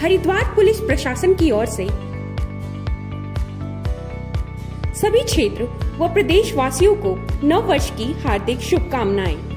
Haridwar police प्रशासन की ओर से सभी क्षेत्र व प्रदेशवासियों को नव वर्ष की हार्दिक शुभकामनाएं।